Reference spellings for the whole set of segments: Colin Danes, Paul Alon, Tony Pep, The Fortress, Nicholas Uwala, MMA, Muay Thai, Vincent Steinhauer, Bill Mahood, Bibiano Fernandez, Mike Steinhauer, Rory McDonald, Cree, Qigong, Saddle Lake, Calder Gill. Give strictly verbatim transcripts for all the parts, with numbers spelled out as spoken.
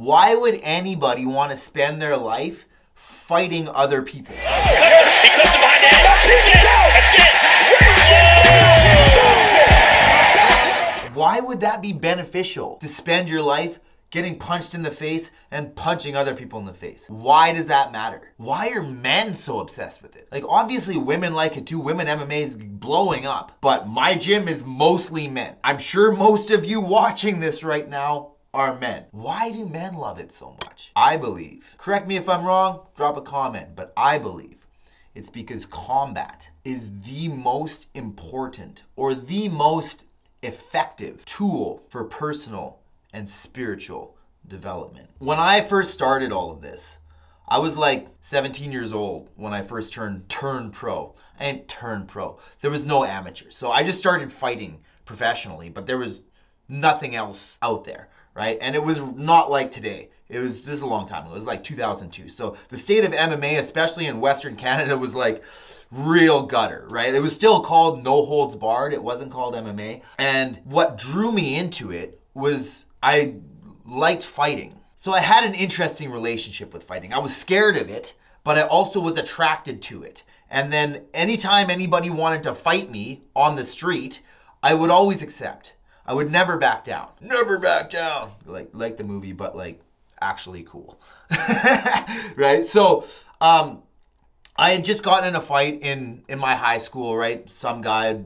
Why would anybody want to spend their life fighting other people? He clips him behind the head. That's it. Why would that be beneficial to spend your life getting punched in the face and punching other people in the face? Why does that matter? Why are men so obsessed with it? Like, obviously women like it too. Women M M A is blowing up, but my gym is mostly men. I'm sure most of you watching this right now are men. Why do men love it so much? I believe, correct me if I'm wrong, drop a comment, but I believe it's because combat is the most important or the most effective tool for personal and spiritual development. When I first started all of this, I was like seventeen years old when I first turned turned pro. I didn't turn pro. There was no amateurs. So I just started fighting professionally, but there was nothing else out there, right? And it was not like today. It was, this is a long time ago. It was like two thousand two. So the state of M M A, especially in Western Canada, was like real gutter, right? It was still called no holds barred. It wasn't called M M A. And what drew me into it was I liked fighting. So I had an interesting relationship with fighting. I was scared of it, but I also was attracted to it. And then anytime anybody wanted to fight me on the street, I would always accept. I would never back down. Never back down. Like, like the movie, but like actually cool, right? So um, I had just gotten in a fight in, in my high school, right? Some guy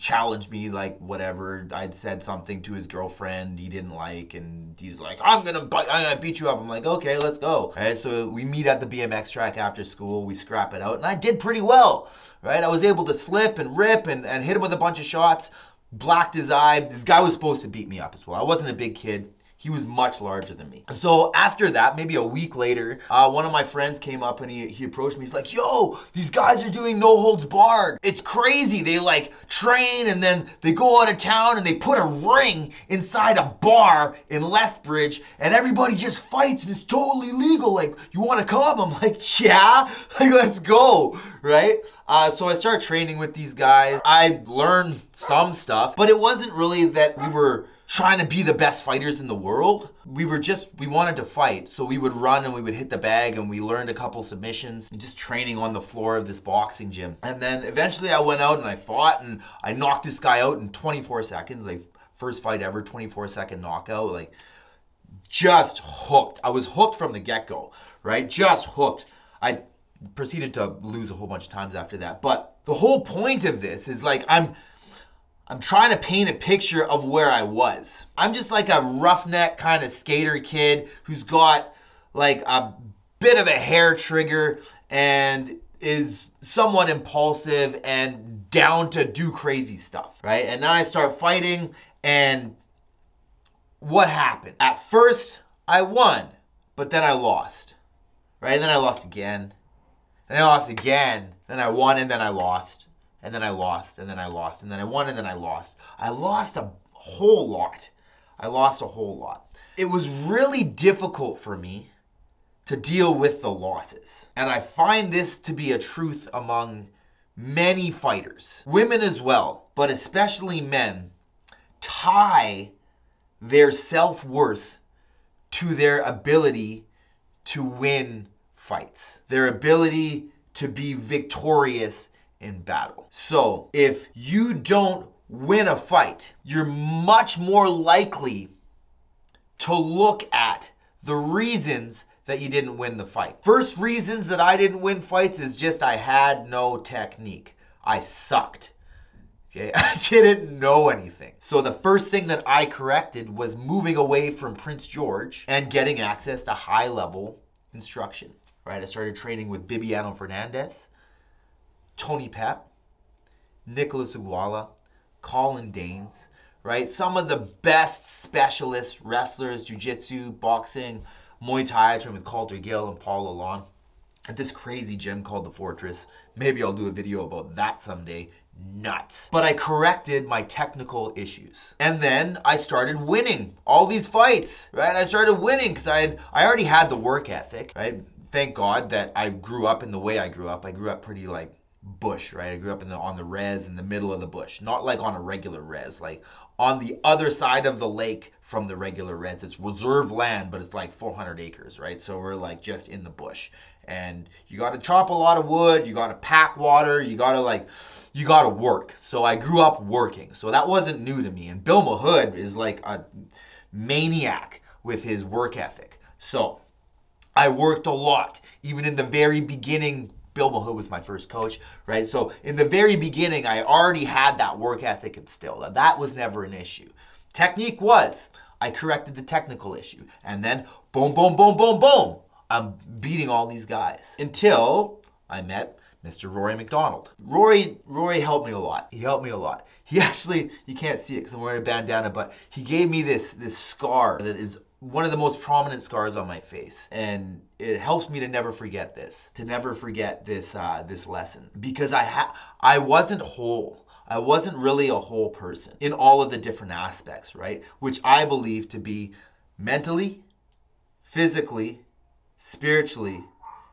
challenged me, like whatever. I'd said something to his girlfriend he didn't like, and he's like, I'm gonna, I'm gonna beat you up. I'm like, okay, let's go. All right, so we meet at the B M X track after school, we scrap it out, and I did pretty well, right? I was able to slip and rip and, and hit him with a bunch of shots, blacked his eye. This guy was supposed to beat me up as well. I wasn't a big kid. He was much larger than me. So after that, maybe a week later, uh, one of my friends came up and he, he approached me. He's like, yo, these guys are doing no holds barred. It's crazy. They like train and then they go out of town and they put a ring inside a bar in Lethbridge and everybody just fights and it's totally legal. Like, you want to come up? I'm like, yeah, like, let's go, right? Uh, so I started training with these guys. I learned some stuff, but it wasn't really that we were trying to be the best fighters in the world. We were just, we wanted to fight. So we would run and we would hit the bag and we learned a couple submissions and just training on the floor of this boxing gym. And then eventually I went out and I fought and I knocked this guy out in twenty-four seconds, like first fight ever, twenty-four second knockout, like just hooked. I was hooked from the get-go, right? Just hooked. I proceeded to lose a whole bunch of times after that. But the whole point of this is like, I'm, I'm trying to paint a picture of where I was. I'm just like a roughneck kind of skater kid who's got like a bit of a hair trigger and is somewhat impulsive and down to do crazy stuff, right? And now I start fighting, and what happened? At first I won, but then I lost, right? And then I lost again, and I lost again, then I won, and then I lost. And then I lost, and then I lost, and then I won, and then I lost. I lost a whole lot. I lost a whole lot. It was really difficult for me to deal with the losses. And I find this to be a truth among many fighters, women as well, but especially men, tie their self-worth to their ability to win fights, their ability to be victorious in battle. So if you don't win a fight, you're much more likely to look at the reasons that you didn't win the fight. First reasons that I didn't win fights is just I had no technique. I sucked. Okay, I didn't know anything. So the first thing that I corrected was moving away from Prince George and getting access to high level instruction, right? I started training with Bibiano Fernandez, Tony Pep, Nicholas Uwala, Colin Danes, right? Some of the best specialists, wrestlers, jiu-jitsu, boxing, Muay Thai. I trained with Calder Gill and Paul Alon at this crazy gym called The Fortress. Maybe I'll do a video about that someday. Nuts. But I corrected my technical issues. And then I started winning all these fights, right? I started winning because I had, I already had the work ethic, right? Thank God that I grew up in the way I grew up. I grew up pretty like bush, right? I grew up in the, on the res, in the middle of the bush. Not like on a regular res, like on the other side of the lake from the regular res. It's reserve land, but it's like four hundred acres, right? So we're like just in the bush. And you got to chop a lot of wood, you got to pack water, you got to like, you got to work. So I grew up working. So that wasn't new to me. And Bill Mahood is like a maniac with his work ethic. So I worked a lot. Even in the very beginning, Bill Mahood was my first coach, right? So in the very beginning, I already had that work ethic instilled. That was never an issue. Technique was. I corrected the technical issue. And then boom, boom, boom, boom, boom. I'm beating all these guys until I met Mister Rory McDonald. Rory, Rory helped me a lot. He helped me a lot. He actually, you can't see it because I'm wearing a bandana, but he gave me this, this scar that is one of the most prominent scars on my face. And it helps me to never forget this, to never forget this, uh, this lesson, because I, ha I wasn't whole. I wasn't really a whole person in all of the different aspects, right? Which I believe to be mentally, physically, spiritually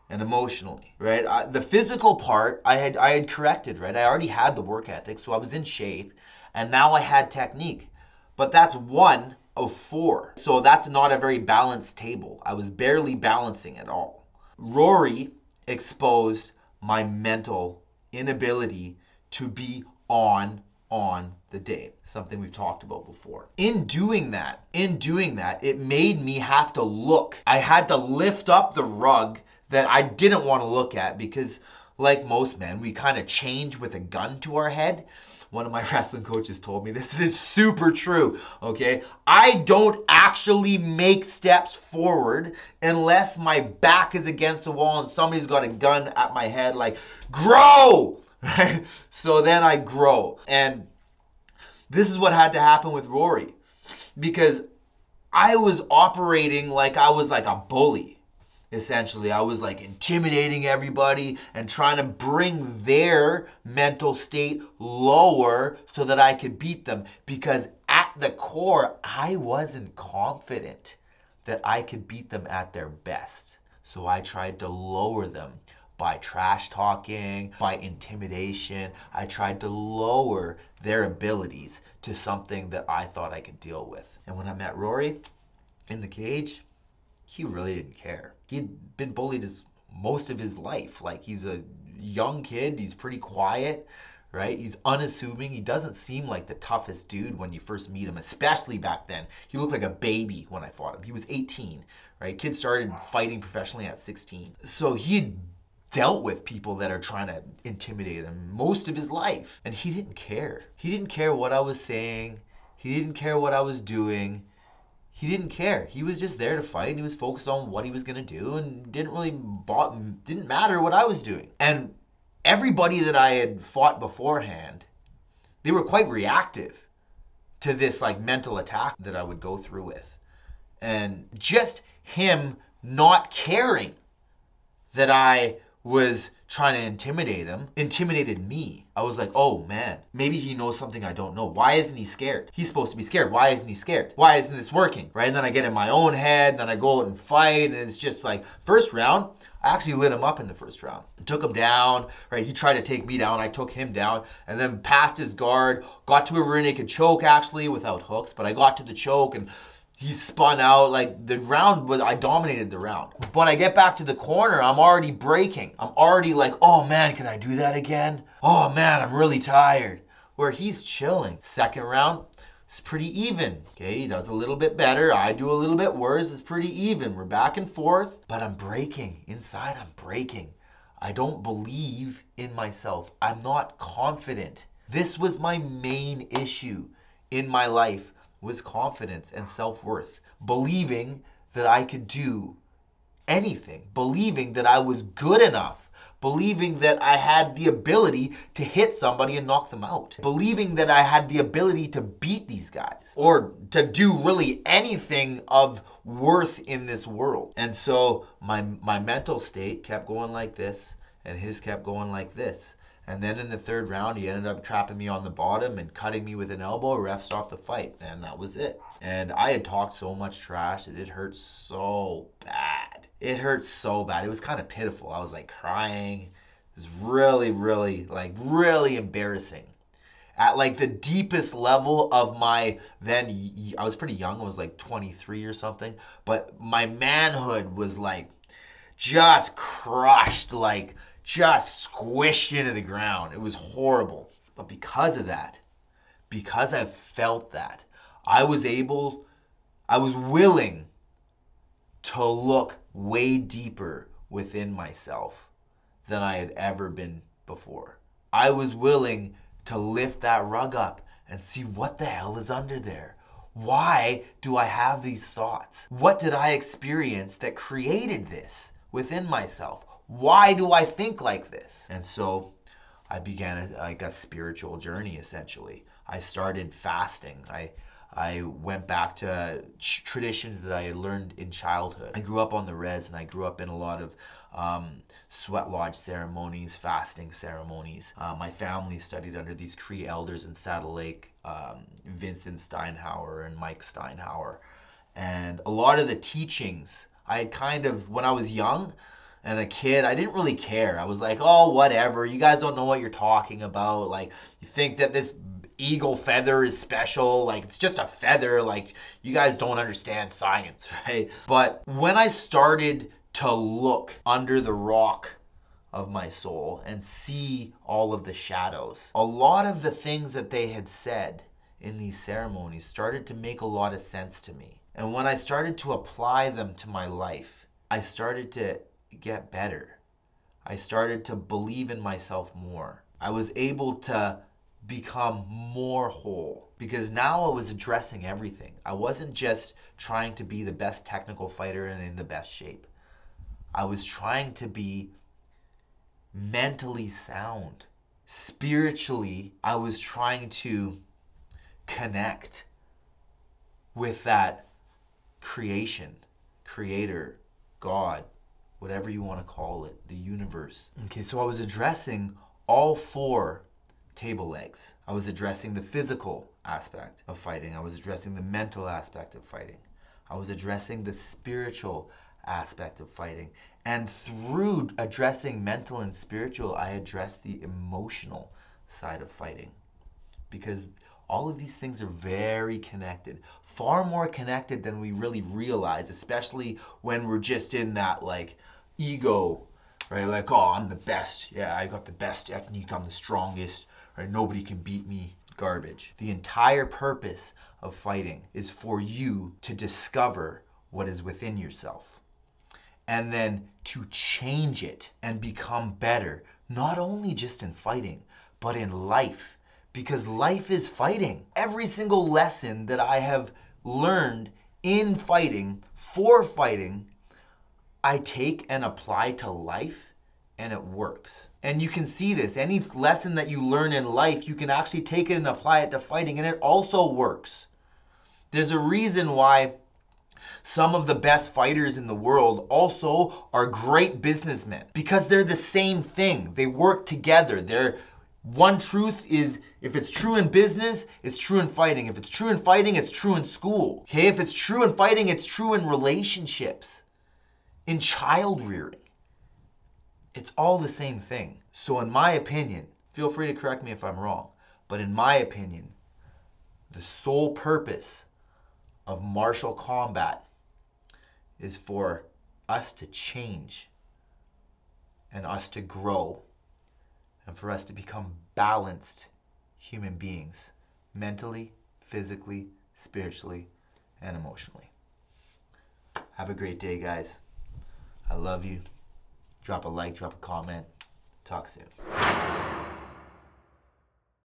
and emotionally, right? I, the physical part I had I had corrected, right? I already had the work ethic, so I was in shape, and now I had technique. But that's one of four, so that's not a very balanced table. I was barely balancing at all. Rory exposed my mental inability to be on on the day, something we've talked about before. In doing that, in doing that, it made me have to look. I had to lift up the rug that I didn't want to look at because, like most men, we kind of change with a gun to our head. One of my wrestling coaches told me this, and it's super true, okay? I don't actually make steps forward unless my back is against the wall and somebody's got a gun at my head like, grow! Right? So then I grow. And this is what had to happen with Rory, because I was operating like I was like a bully, essentially. I was like intimidating everybody and trying to bring their mental state lower so that I could beat them, because at the core, I wasn't confident that I could beat them at their best. So I tried to lower them by trash talking, by intimidation. I tried to lower their abilities to something that I thought I could deal with. And when I met Rory in the cage, he really didn't care. He'd been bullied his, most of his life. Like, he's a young kid, he's pretty quiet, right? He's unassuming. He doesn't seem like the toughest dude when you first meet him, especially back then. He looked like a baby when I fought him. He was eighteen, right? Kids started fighting professionally at sixteen. So he'd dealt with people that are trying to intimidate him most of his life. And he didn't care. He didn't care what I was saying. He didn't care what I was doing. He didn't care. He was just there to fight, and he was focused on what he was gonna do, and didn't really, bought, didn't matter what I was doing. And everybody that I had fought beforehand, they were quite reactive to this like mental attack that I would go through with. And just him not caring that I was trying to intimidate him, intimidated me. I was like, oh man, maybe he knows something I don't know. Why isn't he scared? He's supposed to be scared. Why isn't he scared? Why isn't this working, right? And then I get in my own head, and then I go out and fight, and it's just like, first round, I actually lit him up in the first round. I took him down, right? He tried to take me down, I took him down, and then passed his guard, got to a rear naked choke actually, without hooks, but I got to the choke, and he spun out. Like, the round was, I dominated the round. When I get back to the corner, I'm already breaking. I'm already like, oh man, can I do that again? Oh man, I'm really tired. Where he's chilling. Second round, it's pretty even. Okay, he does a little bit better. I do a little bit worse. It's pretty even. We're back and forth, but I'm breaking. Inside, I'm breaking. I don't believe in myself. I'm not confident. This was my main issue in my life, was confidence and self-worth. Believing that I could do anything. Believing that I was good enough. Believing that I had the ability to hit somebody and knock them out. Believing that I had the ability to beat these guys. Or to do really anything of worth in this world. And so my, my mental state kept going like this, and his kept going like this. And then in the third round, he ended up trapping me on the bottom and cutting me with an elbow. Ref stopped the fight, and that was it. And I had talked so much trash that it hurt so bad. It hurt so bad. It was kind of pitiful. I was like crying, is really, really, like, really embarrassing. At, like, the deepest level of my then, I was pretty young. I was, like, twenty-three or something. But my manhood was, like, just crushed, like, just squished into the ground. It was horrible. But because of that, because I felt that, I was able, I was willing to look way deeper within myself than I had ever been before. I was willing to lift that rug up and see what the hell is under there. Why do I have these thoughts? What did I experience that created this within myself? Why do I think like this? And so I began a, like a spiritual journey, essentially. I started fasting. I, I went back to traditions that I had learned in childhood. I grew up on the res, and I grew up in a lot of um, sweat lodge ceremonies, fasting ceremonies. Uh, my family studied under these Cree elders in Saddle Lake, um, Vincent Steinhauer and Mike Steinhauer. And a lot of the teachings, I had kind of, when I was young and a kid, I didn't really care. I was like, oh, whatever. You guys don't know what you're talking about. Like, you think that this eagle feather is special, like it's just a feather, like you guys don't understand science, right? But when I started to look under the rock of my soul and see all of the shadows, a lot of the things that they had said in these ceremonies started to make a lot of sense to me. And when I started to apply them to my life, I started to get better. I started to believe in myself more. I was able to become more whole, because now I was addressing everything. I wasn't just trying to be the best technical fighter and in the best shape. I was trying to be mentally sound. Spiritually, I was trying to connect with that creation, creator, God, whatever you want to call it, the universe. Okay, so I was addressing all four table legs. I was addressing the physical aspect of fighting. I was addressing the mental aspect of fighting. I was addressing the spiritual aspect of fighting. And through addressing mental and spiritual, I addressed the emotional side of fighting. Because all of these things are very connected, far more connected than we really realize, especially when we're just in that like ego, right? Like, oh, I'm the best. Yeah, I got the best technique. I'm the strongest. Right, nobody can beat me. Garbage. The entire purpose of fighting is for you to discover what is within yourself and then to change it and become better, not only just in fighting, but in life, because life is fighting. Every single lesson that I have learned in fighting, for fighting, I take and apply to life, and it works. And you can see this. Any lesson that you learn in life, you can actually take it and apply it to fighting, and it also works. There's a reason why some of the best fighters in the world also are great businessmen, because they're the same thing. They work together. They're, one truth is, if it's true in business, it's true in fighting. If it's true in fighting, it's true in school. Okay, if it's true in fighting, it's true in relationships, in child rearing. It's all the same thing. So in my opinion, feel free to correct me if I'm wrong, but in my opinion, the sole purpose of martial combat is for us to change and us to grow and for us to become balanced human beings, mentally, physically, spiritually, and emotionally. Have a great day, guys. I love you. Drop a like, drop a comment. Talk soon.